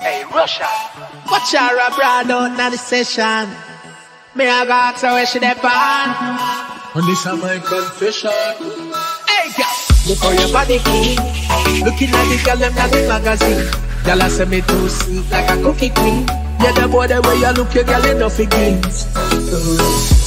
Hey, Russia, watch her abroad out na the session. Me a go ask her where she dey pan. And this a my confession. Hey, girl, look how your body clean. Looking at the girl them na the magazine. Girl a say me too sweet like a cookie queen. Yeah, the boy the way you look, your girl ain't no figures.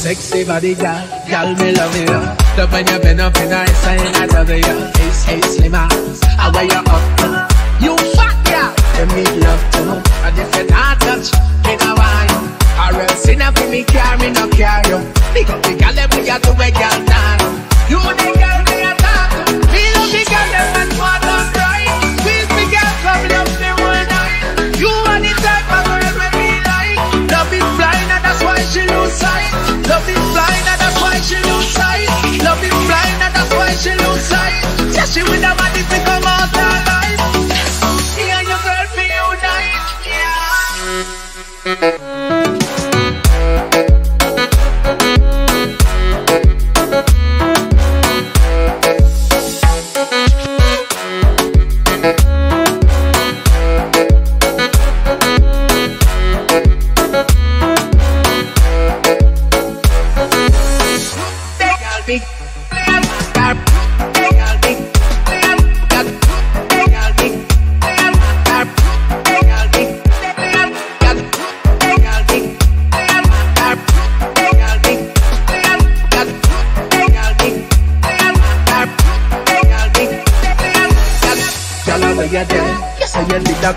Sexy body girl, girl me love you. The when you bend up in her ass, I ain't out of you. Hey, slim ass, I wear you up to. You fat girl, you make love to me. And if you not touch, me no want you. Or else in a me care, me no care you. Big up the girl, let me get to where girl now. You the girl me a talk to. Me love the girl, them man want to cry. Squeeze me girl, come love me all night. You are the type of girl when me like. Love is blind and that's why she lose sight. Love is blind and that's why she lose sight. Love is blind and that's why she lose sight. Yeah, she with a body to come out her life.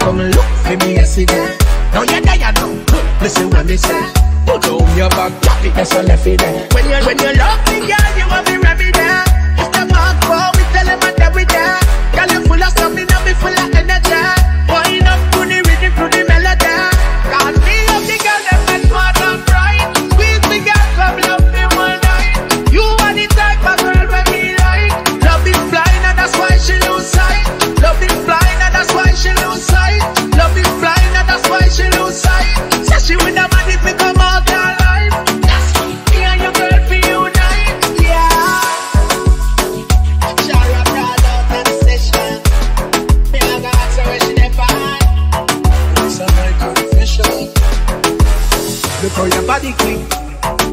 Come look for me yesterday. Now you're tired now. Listen when they say, put down your back, drop it, that's all left it there. When you love me, girl, you want me ready there. It's the mark for we tell them what that we there. Girl, you full of something, now me full of energy. Wind up to the rhythm, to the melody. God, me love the girl, them men want to cry. Squeeze me, girl, come love me all night. You are the type of girl when me like. Love is blind and that's why she lose sight. Love is blind and that's why she lose sight. Love is blind and that's why she lose sight. Says she with a man if we come out her life. That's me and your girl be unite. Yeah. Chara brought out that session. Me a go ask her where she dey find. This a my confession. Look how your body clean.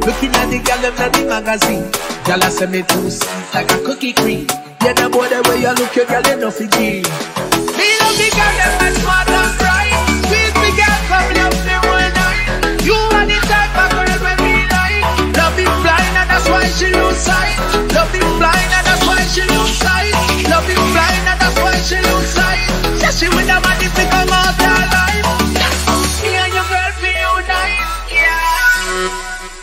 Looking at the girl in the magazine. Girl I say me too sweet like a cookie cream. Yeah, the boy the way you look, your girl ain't no figgy. Me love the girl that makes my love cry. Squeeze me girl, come love me all night. You are the type of girl when me like. Love is blind and that's why she lose sight. Love is blind and that's why she lose sight. Love is blind and that's why she lose sight. Says she with a man if we come out her life. Me and your girl be unite. Yeah.